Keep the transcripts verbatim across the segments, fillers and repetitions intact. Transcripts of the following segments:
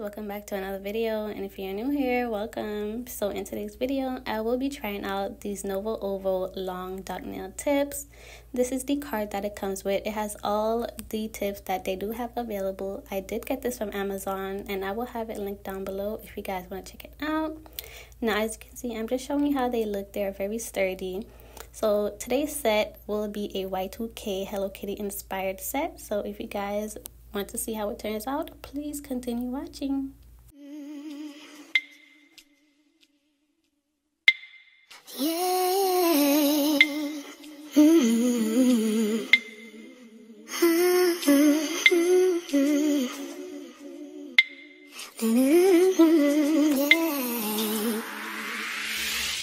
welcome back to another video, and if you're new here, welcome. So in today's video I will be trying out these Novo Ovo long dot nail tips. This is the card that it comes with. It has all the tips that they do have available. I did get this from Amazon and I will have it linked down below if you guys want to check it out. Now as you can see, I'm just showing you how they look. They're very sturdy. So today's set will be a Y two K Hello Kitty inspired set. So if you guys want to see how it turns out, please continue watching. Yeah. Mm-hmm. Mm-hmm. Mm-hmm. Yeah.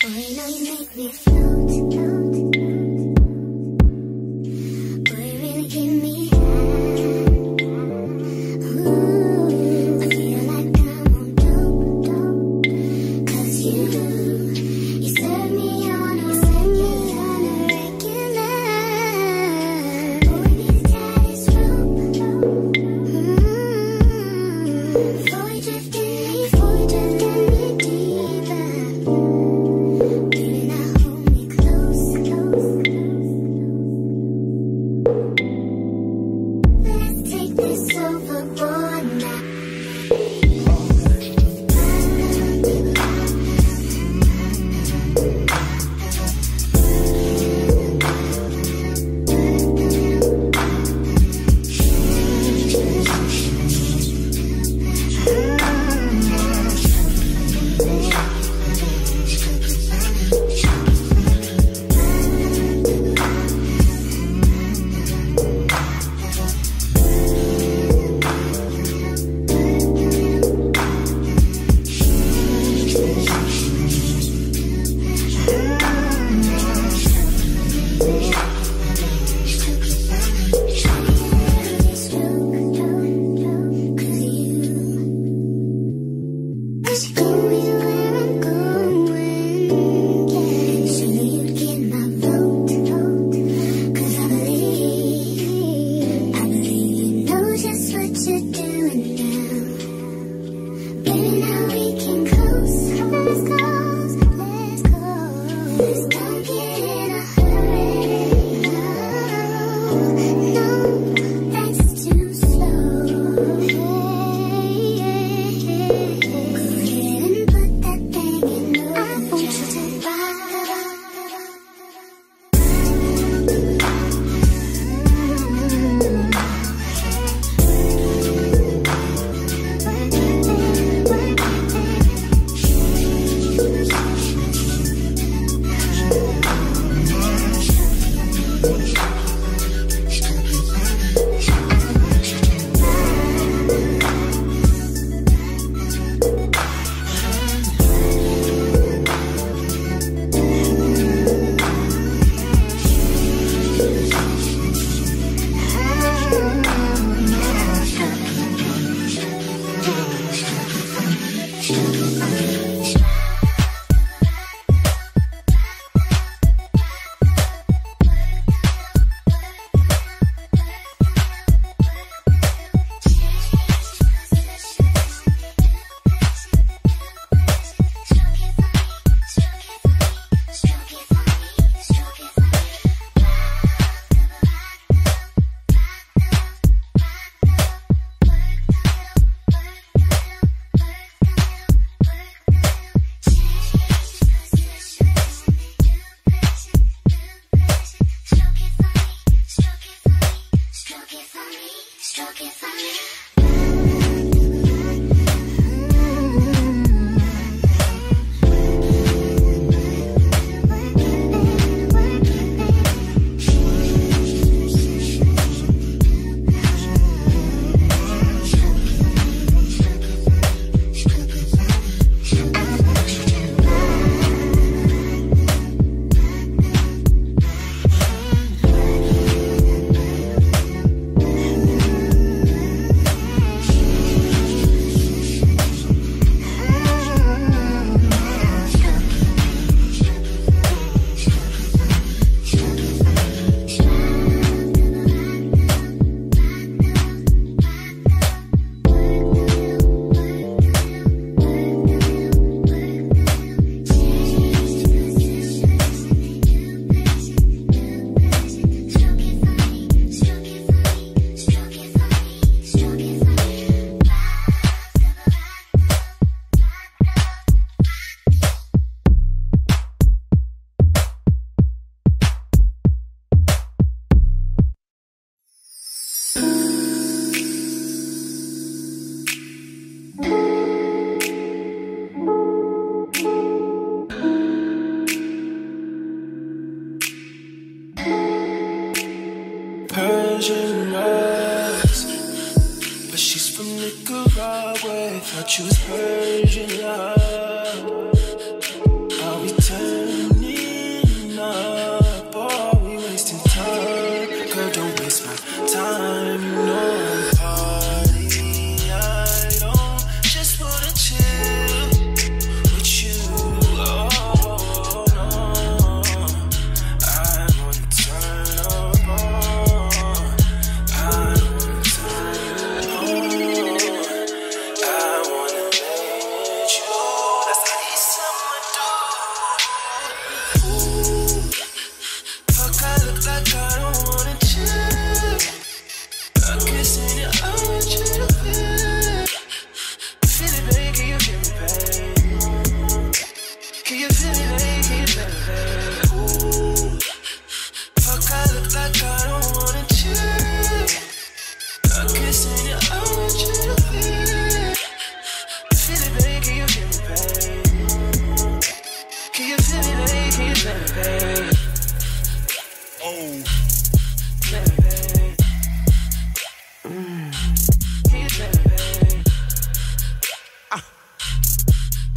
Oh, you know you make me float, float. Close. thought you was Persian, love. Are we turning up, or are we wasting time? Girl, don't waste my time, you know I'm party. I don't just wanna chill with you, oh no. I wanna turn up, oh. I wanna turn up, oh. I wanna let you. That's the least I'ma do. Ooh, fuck, I look like I don't wanna chill. I'm kissing you, I want you to feel. Feel it, baby, can you feel me, babe? Can you feel me, babe? Can you feel me, babe? Ooh, fuck, I look like I don't wanna chill. I'm kissing you, I want you to feel. Feel it, baby, can you feel me, babe? Can you feel me, babe? Can you feel me, babe? Oh, feel me, babe. He's better, babe. Ah.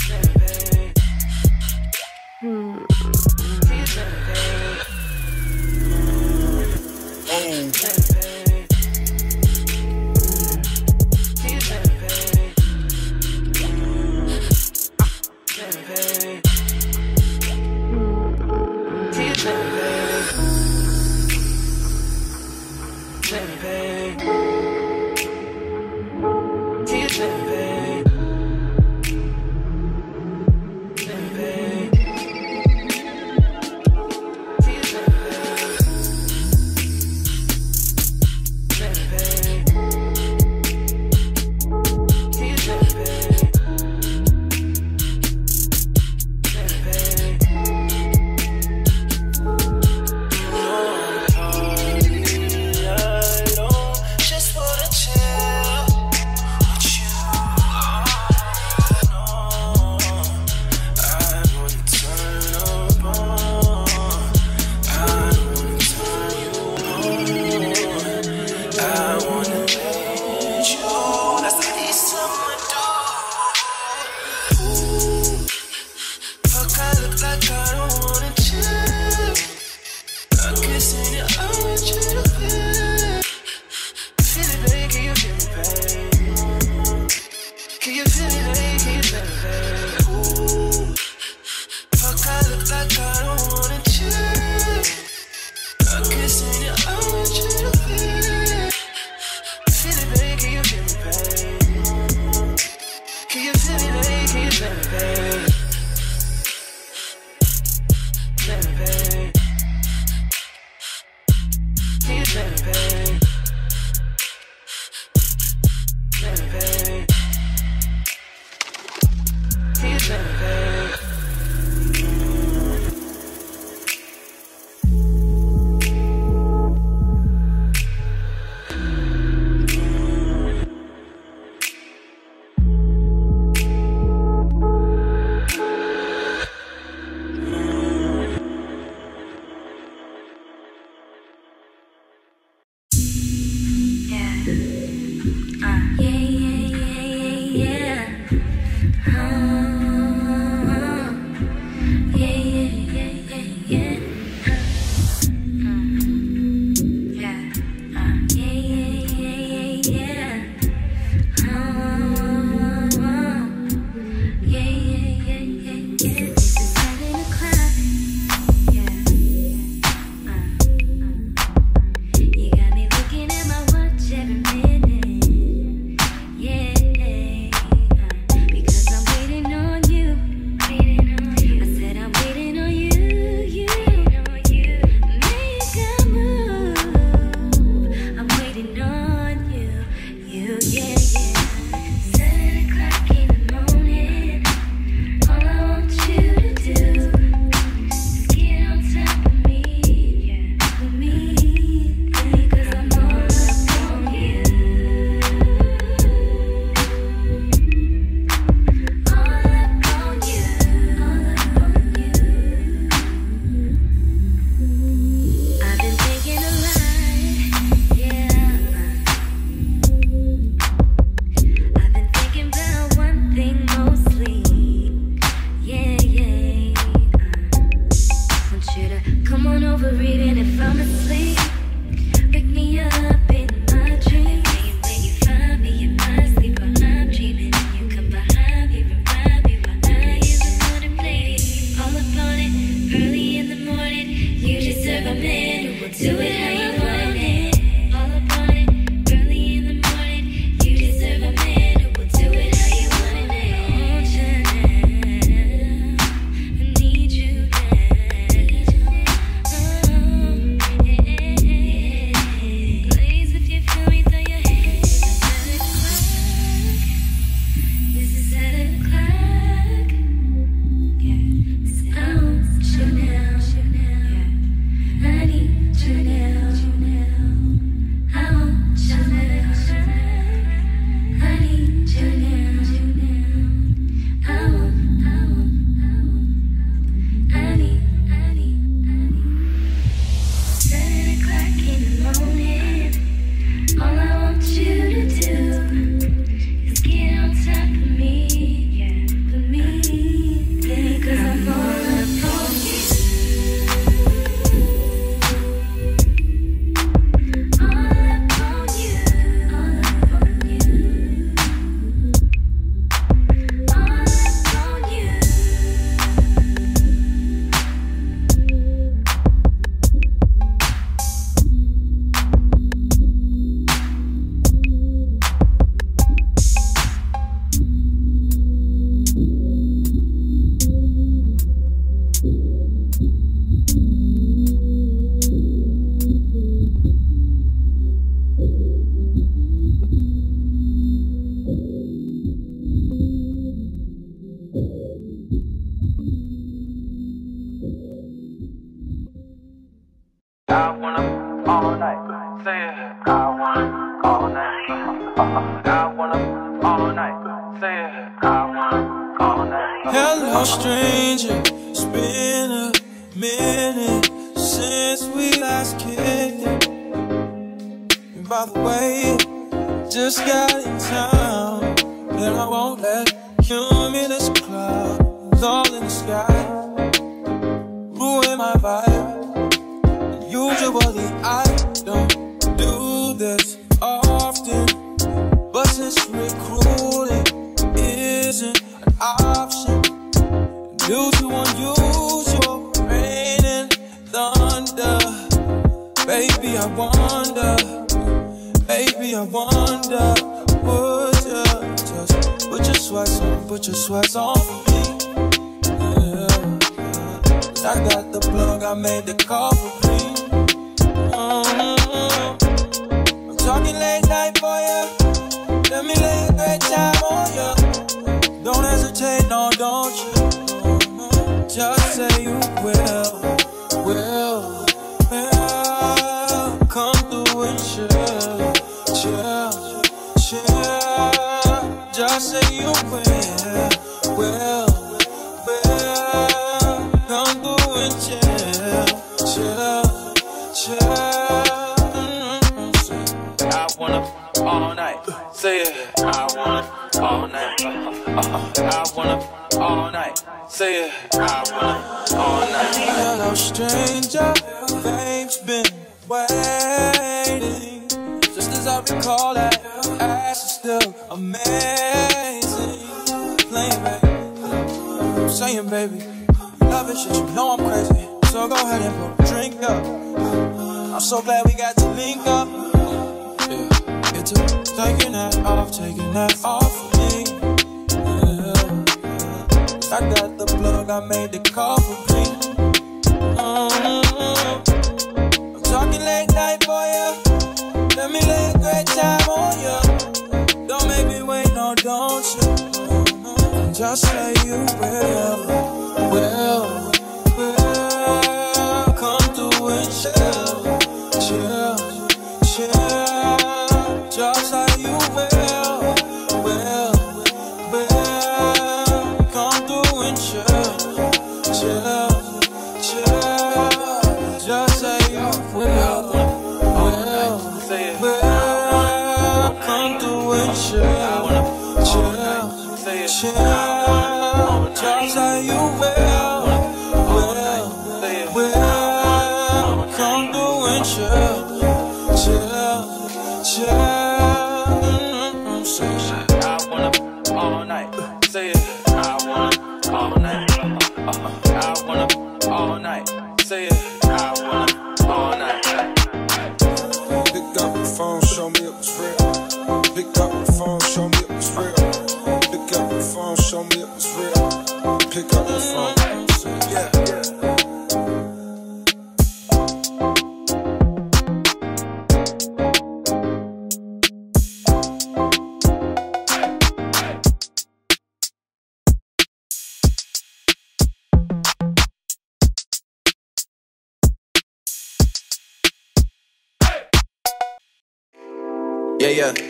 Better, babe. He's better, babe. Oh. Better, babe. He's better, babe. Ah. Better, babe. He's better, babe. Better, babe. Yeah. Do it how you want it, all upon it. Early in the morning, you deserve a man who will do it how you want it. I want you now, I need you now. Please, if you feel me, throw your hands. This is seven o'clock. Yeah, I want you now. I need you now. I want you now. I need you now. I want, I want, I want. I need, I need, I need. Seven o'clock in the morning. All I want you to do is get on top of me, yeah, for me, yeah, 'cause I'm all up. I wanna all night, say it. I wanna all night, I wanna all night, say it. I wanna all night. Hello stranger, it's been a minute since we last kicked it. And by the way, just got in town, and I won't let cumulus clouds all in the sky ruin my vibe. Usually I don't do this often, but since recruiting isn't an option, due to unusual rain and thunder, baby I wonder, baby I wonder, would you just put your sweats on, put your sweats on for me, yeah. I got the plug, I made the call for me. I'm talking late night for you. Let me lay a great time on you. Don't hesitate, no, don't you. Just say you will, will, will. Come through and chill, chill, chill. Just say you will, will, will. Come through and chill, chill, chill. All night, say it. I want it all night. I want it all night. Say it. I want it all night. Hello, stranger. Fame's been waiting. Just as I recall that, ass is still amazing. Playing, baby. I'm saying, baby, love it, shit. You know I'm crazy. So go ahead and put a drink up. I'm so glad we got to link up. Taking that off, taking that off for me, yeah. I got the plug, I made the call for me, mm-hmm. I'm talking late night for you. Let me lay a great time on you. Don't make me wait, no, don't you. Just say you will, will, will. Come through and chill, chill, chill. Just like you will, will, will. Come through and chill, chill, chill. Just like you will, will, will. Come through and chill, chill, chill. Just like you will, will, will. Come through and chill, chill, chill. Say it, I want it all night. I want it all night. Say it, I want it all night. it was real. Pick up the phone, show me it was real. Pick up the phone, show me it was real. Pick up the phone. Yeah, yeah, yeah.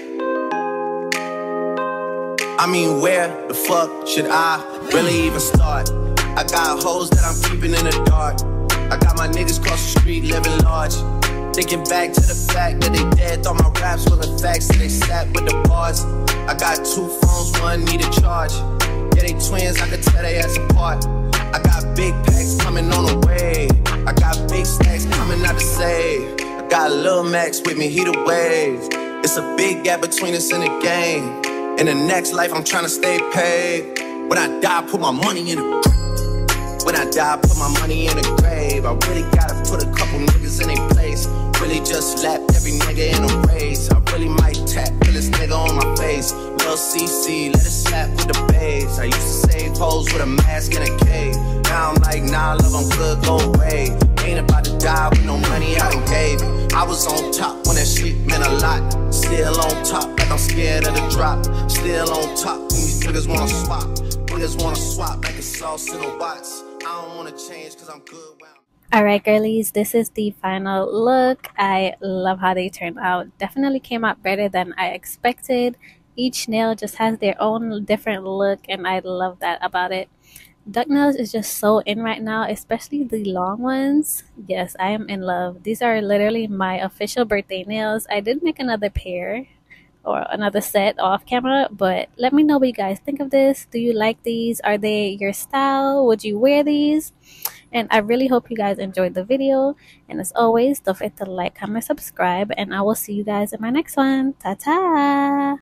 I mean, where the fuck should I really even start? I got hoes that I'm keeping in the dark. I got my niggas cross the street living large. Thinking back to the fact that they dead, thought my raps were the facts, so they sat with the bars. I got two phones, one need a charge. Yeah, they twins, I could tell they ass apart. I got big packs coming on the way. I got big stacks coming out to save. I got Lil Max with me, he the wave. It's a big gap between us and the game. In the next life, I'm tryna stay paid. When I die, put my money in the grave. When I die, put my money in the grave. I really gotta put a couple niggas in their place. Really just lapped every nigga in a race. I really might tap till this nigga on my face. Lil C C, let it slap with the babes. I used to save hoes with a mask and a cave. Now I'm like, nah, love, I'm good, go away. Ain't about to die with no money I done gave. I was on top when that shit meant a lot. Still on top, like I'm scared of the drop. Still on top, when these niggas wanna swap. Niggas wanna swap like a sauce in a box. I don't wanna change cause I'm good. Alright girlies, this is the final look. I love how they turned out. Definitely came out better than I expected. Each nail just has their own different look and I love that about it. Duck nails is just so in right now, especially the long ones. Yes, I am in love. These are literally my official birthday nails. I did make another pair or another set off camera, but let me know what you guys think of this. Do you like these? Are they your style? Would you wear these? And I really hope you guys enjoyed the video. And as always, don't forget to like, comment, subscribe, and I will see you guys in my next one. Ta-ta!